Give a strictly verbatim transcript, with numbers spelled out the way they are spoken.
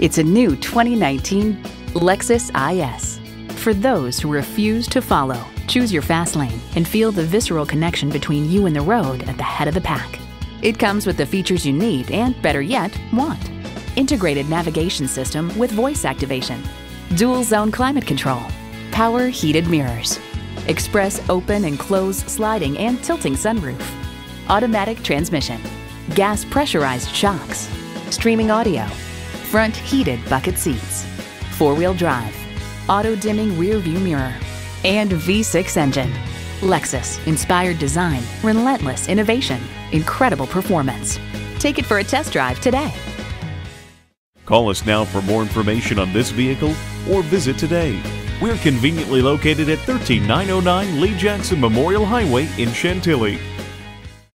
It's a new twenty nineteen Lexus I S. For those who refuse to follow, choose your fast lane and feel the visceral connection between you and the road at the head of the pack. It comes with the features you need and, better yet, want. Integrated navigation system with voice activation, dual zone climate control, power heated mirrors, express open and close sliding and tilting sunroof, automatic transmission, gas pressurized shocks, streaming audio, front heated bucket seats, four-wheel drive, auto dimming rear view mirror, and V six engine. Lexus, inspired design, relentless innovation, incredible performance. Take it for a test drive today. Call us now for more information on this vehicle or visit today. We're conveniently located at one three nine oh nine Lee Jackson Memorial Highway in Chantilly.